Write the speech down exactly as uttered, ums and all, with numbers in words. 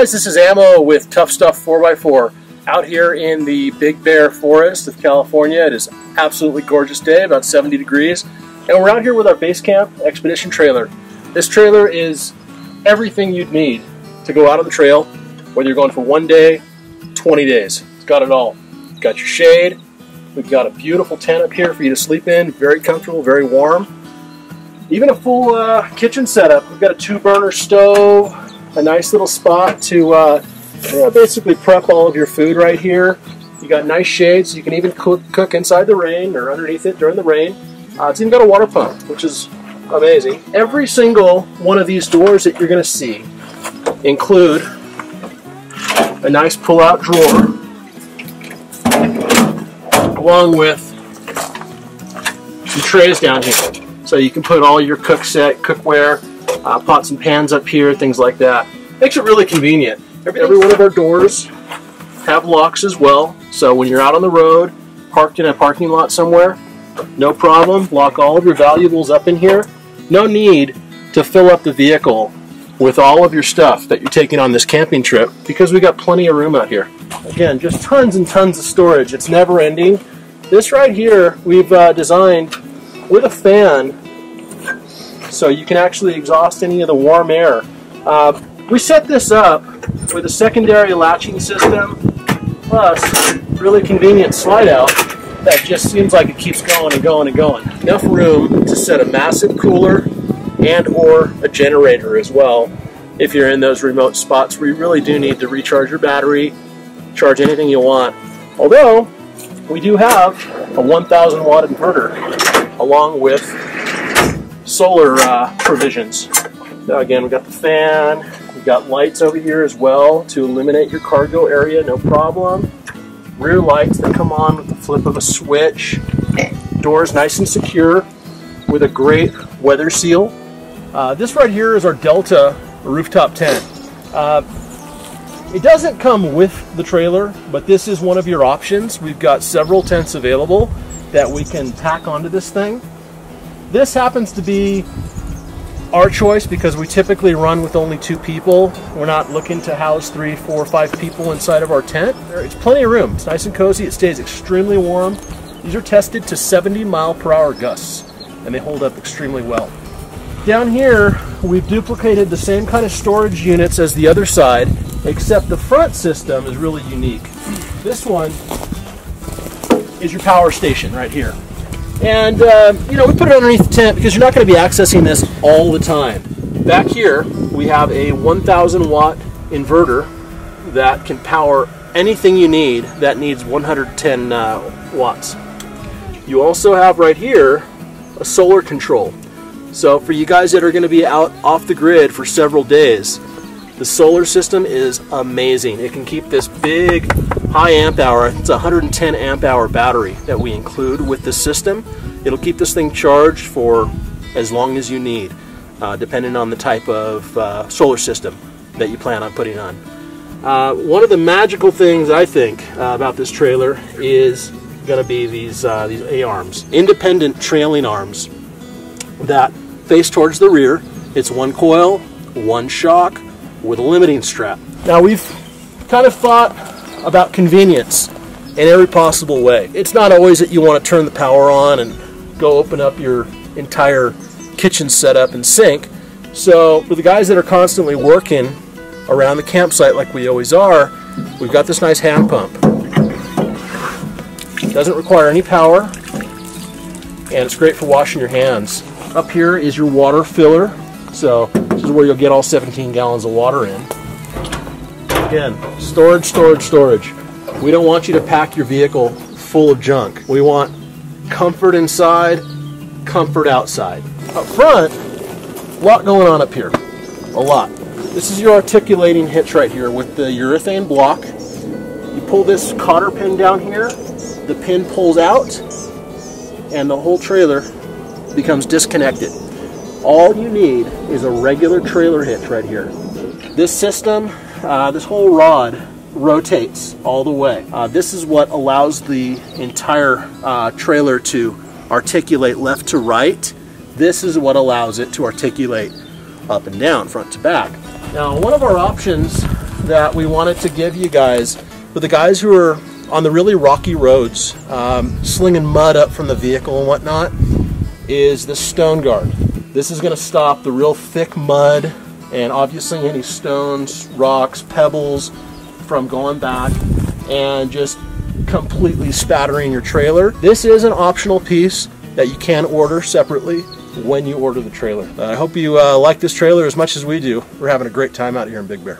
guys, this is Ammo with Tuff Stuff four by four out here in the Big Bear Forest of California. It is an absolutely gorgeous day, about seventy degrees, and we're out here with our base camp expedition trailer. This trailer is everything you'd need to go out on the trail, whether you're going for one day, twenty days. It's got it all. It's got your shade. We've got a beautiful tent up here for you to sleep in, very comfortable, very warm. Even a full uh, kitchen setup. We've got a two-burner stove, a nice little spot to uh, you know, basically prep all of your food right here. You got nice shades. You can even cook, cook inside the rain or underneath it during the rain. Uh, it's even got a water pump, which is amazing. Every single one of these doors that you're going to see include a nice pull-out drawer, along with some trays down here, so you can put all your cook set, cookware, uh, pots and pans up here, things like that. Makes it really convenient. Every one of our doors have locks as well, so when you're out on the road, parked in a parking lot somewhere, no problem, lock all of your valuables up in here. No need to fill up the vehicle with all of your stuff that you're taking on this camping trip, because we got plenty of room out here. Again, just tons and tons of storage. It's never ending. This right here we've uh, designed with a fan, so you can actually exhaust any of the warm air. Uh, we set this up with a secondary latching system, plus really convenient slide out that just seems like it keeps going and going and going. Enough room to set a massive cooler and or a generator as well, if you're in those remote spots where you really do need to recharge your battery, charge anything you want. Although, we do have a one thousand watt inverter, along with solar uh, provisions. Now again, we've got the fan, we've got lights over here as well to illuminate your cargo area, no problem. Rear lights that come on with the flip of a switch. Doors nice and secure with a great weather seal. Uh, this right here is our Delta rooftop tent. Uh, it doesn't come with the trailer, but this is one of your options. We've got several tents available that we can tack onto this thing. This happens to be our choice because we typically run with only two people. We're not looking to house three, four, five people inside of our tent. There's plenty of room. It's nice and cozy. It stays extremely warm. These are tested to seventy mile per hour gusts, and they hold up extremely well. Down here, we've duplicated the same kind of storage units as the other side, except the front system is really unique. This one is your power station right here. And, uh, you know, we put it underneath the tent because you're not going to be accessing this all the time. Back here, we have a one thousand watt inverter that can power anything you need that needs one hundred ten uh, watts. You also have right here a solar control. So for you guys that are going to be out off the grid for several days, the solar system is amazing. It can keep this big high amp hour, it's a one hundred ten amp hour battery that we include with the system. It'll keep this thing charged for as long as you need, uh, depending on the type of uh, solar system that you plan on putting on. Uh, one of the magical things I think uh, about this trailer is going to be these uh, these A-arms, independent trailing arms that face towards the rear. It's one coil, one shock, with a limiting strap. Now we've kind of thought about convenience in every possible way. It's not always that you want to turn the power on and go open up your entire kitchen setup and sink. So for the guys that are constantly working around the campsite like we always are, we've got this nice hand pump. Doesn't require any power, and it's great for washing your hands. Up here is your water filler, so this is where you'll get all seventeen gallons of water in. Again, storage, storage, storage. We don't want you to pack your vehicle full of junk. We want comfort inside, comfort outside. Up front, a lot going on up here, a lot. This is your articulating hitch right here with the urethane block. You pull this cotter pin down here, the pin pulls out, and the whole trailer becomes disconnected. All you need is a regular trailer hitch right here. This system, uh, this whole rod rotates all the way. Uh, this is what allows the entire uh, trailer to articulate left to right. This is what allows it to articulate up and down, front to back. Now, one of our options that we wanted to give you guys were the guys who are on the really rocky roads, um, slinging mud up from the vehicle and whatnot, is this stone guard. This is gonna stop the real thick mud and obviously any stones, rocks, pebbles from going back and just completely spattering your trailer. This is an optional piece that you can order separately when you order the trailer. Uh, I hope you uh, like this trailer as much as we do. We're having a great time out here in Big Bear.